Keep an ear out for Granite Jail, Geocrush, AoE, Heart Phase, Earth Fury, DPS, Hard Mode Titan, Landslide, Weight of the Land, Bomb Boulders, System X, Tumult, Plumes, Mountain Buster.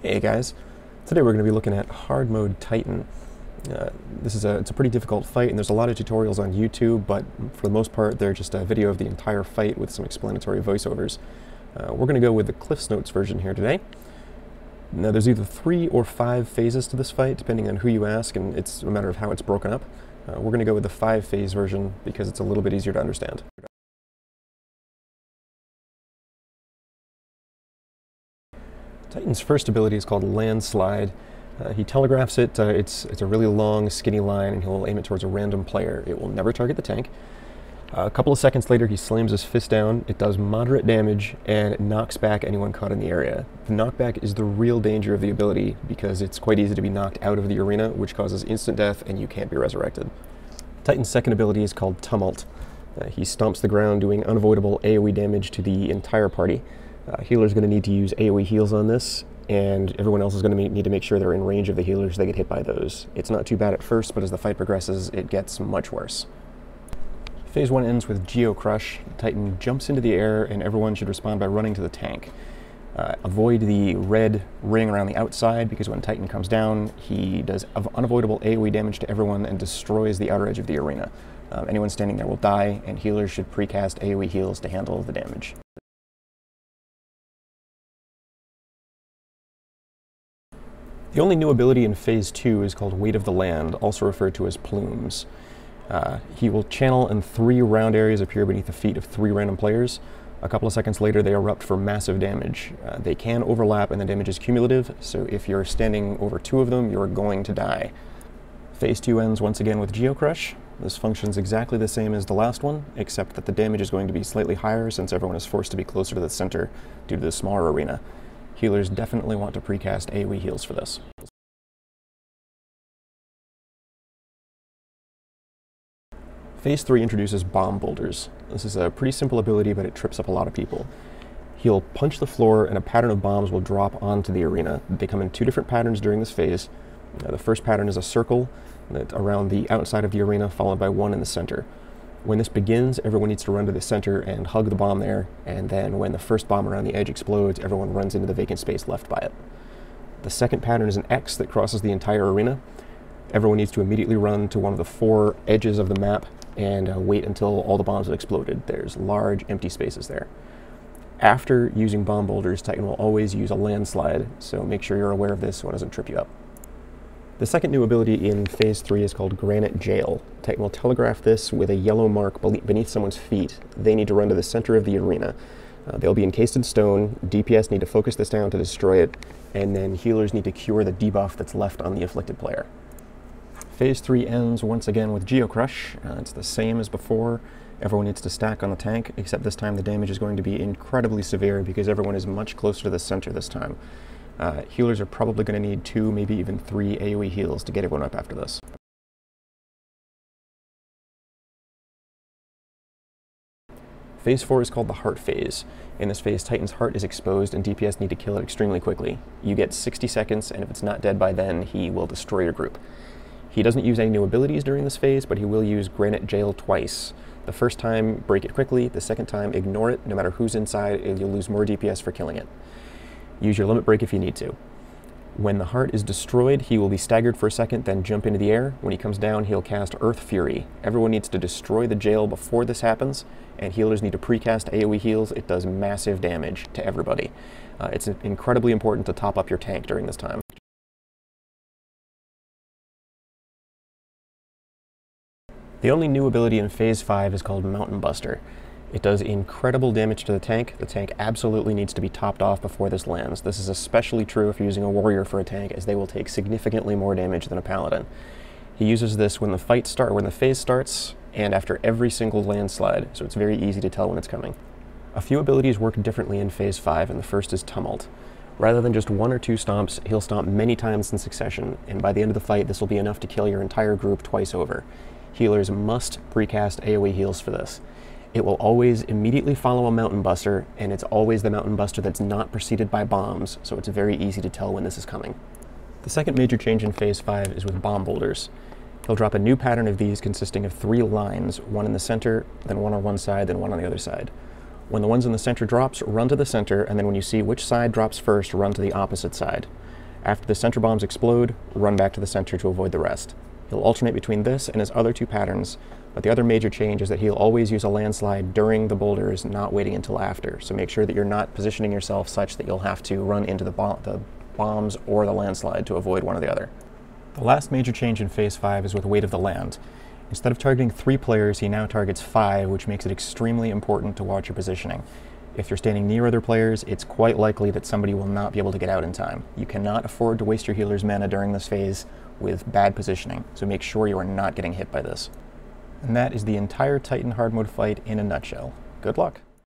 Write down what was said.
Hey guys, today we're going to be looking at Hard Mode Titan. It's a pretty difficult fight, and there's a lot of tutorials on YouTube, but for the most part they're just a video of the entire fight with some explanatory voiceovers. We're going to go with the Cliff's Notes version here today. Now there's either 3 or 5 phases to this fight, depending on who you ask, and it's a matter of how it's broken up. We're going to go with the 5-phase version because it's a little bit easier to understand. Titan's first ability is called Landslide. He telegraphs it. It's a really long, skinny line, and he'll aim it towards a random player. It will never target the tank. A couple of seconds later, he slams his fist down. It does moderate damage, and it knocks back anyone caught in the area. The knockback is the real danger of the ability, because it's quite easy to be knocked out of the arena, which causes instant death, and you can't be resurrected. Titan's second ability is called Tumult. He stomps the ground, doing unavoidable AoE damage to the entire party. Healer's going to need to use AoE heals on this, and everyone else is going to need to make sure they're in range of the healers so they get hit by those. It's not too bad at first, but as the fight progresses, it gets much worse. Phase 1 ends with Geocrush. Titan jumps into the air, and everyone should respond by running to the tank. Avoid the red ring around the outside, because when Titan comes down, he does unavoidable AoE damage to everyone and destroys the outer edge of the arena. Anyone standing there will die, and healers should precast AoE heals to handle the damage. The only new ability in Phase 2 is called Weight of the Land, also referred to as Plumes. He will channel, and 3 round areas appear beneath the feet of 3 random players. A couple of seconds later, they erupt for massive damage. They can overlap, and the damage is cumulative, so if you're standing over 2 of them, you're going to die. Phase 2 ends once again with Geocrush. This functions exactly the same as the last one, except that the damage is going to be slightly higher since everyone is forced to be closer to the center due to the smaller arena. Healers definitely want to precast AoE heals for this. Phase 3 introduces Bomb Boulders. This is a pretty simple ability, but it trips up a lot of people. He'll punch the floor, and a pattern of bombs will drop onto the arena. They come in 2 different patterns during this phase. The first pattern is a circle that around the outside of the arena, followed by one in the center. When this begins, everyone needs to run to the center and hug the bomb there, and then when the first bomb around the edge explodes, everyone runs into the vacant space left by it. The second pattern is an X that crosses the entire arena. Everyone needs to immediately run to one of the 4 edges of the map and wait until all the bombs have exploded. There's large empty spaces there. After using Bomb Boulders, Titan will always use a Landslide, so make sure you're aware of this so it doesn't trip you up. The second new ability in Phase 3 is called Granite Jail. Titan will telegraph this with a yellow mark beneath someone's feet. They need to run to the center of the arena. They'll be encased in stone, DPS need to focus this down to destroy it, and then healers need to cure the debuff that's left on the afflicted player. Phase 3 ends once again with Geocrush. It's the same as before. Everyone needs to stack on the tank, except this time the damage is going to be incredibly severe because everyone is much closer to the center this time. Healers are probably going to need 2, maybe even 3 AoE heals to get everyone up after this. Phase 4 is called the Heart Phase. In this phase, Titan's heart is exposed and DPS need to kill it extremely quickly. You get 60 seconds, and if it's not dead by then, he will destroy your group. He doesn't use any new abilities during this phase, but he will use Granite Jail twice. The first time, break it quickly. The second time, ignore it. No matter who's inside, you'll lose more DPS for killing it. Use your limit break if you need to. When the heart is destroyed, he will be staggered for a second, then jump into the air. When he comes down, he'll cast Earth Fury. Everyone needs to destroy the jail before this happens, and healers need to precast AoE heals. It does massive damage to everybody. It's incredibly important to top up your tank during this time. The only new ability in Phase 5 is called Mountain Buster. It does incredible damage to the tank. The tank absolutely needs to be topped off before this lands. This is especially true if you're using a warrior for a tank, as they will take significantly more damage than a paladin. He uses this when the phase starts, and after every single landslide, so it's very easy to tell when it's coming. A few abilities work differently in Phase 5, and the first is Tumult. Rather than just 1 or 2 stomps, he'll stomp many times in succession, and by the end of the fight, this will be enough to kill your entire group twice over. Healers must precast AoE heals for this. It will always immediately follow a Mountain Buster, and it's always the Mountain Buster that's not preceded by bombs, so it's very easy to tell when this is coming. The second major change in Phase 5 is with Bomb Boulders. He'll drop a new pattern of these consisting of 3 lines, one in the center, then one on one side, then one on the other side. When the ones in the center drops, run to the center, and then when you see which side drops first, run to the opposite side. After the center bombs explode, run back to the center to avoid the rest. He'll alternate between this and his other two patterns, but the other major change is that he'll always use a landslide during the boulders, not waiting until after. So make sure that you're not positioning yourself such that you'll have to run into the bombs or the landslide to avoid one or the other. The last major change in Phase 5 is with Weight of the Land. Instead of targeting 3 players, he now targets 5, which makes it extremely important to watch your positioning. If you're standing near other players, it's quite likely that somebody will not be able to get out in time. You cannot afford to waste your healer's mana during this phase with bad positioning, so make sure you are not getting hit by this. And that is the entire Titan hard mode fight in a nutshell. Good luck!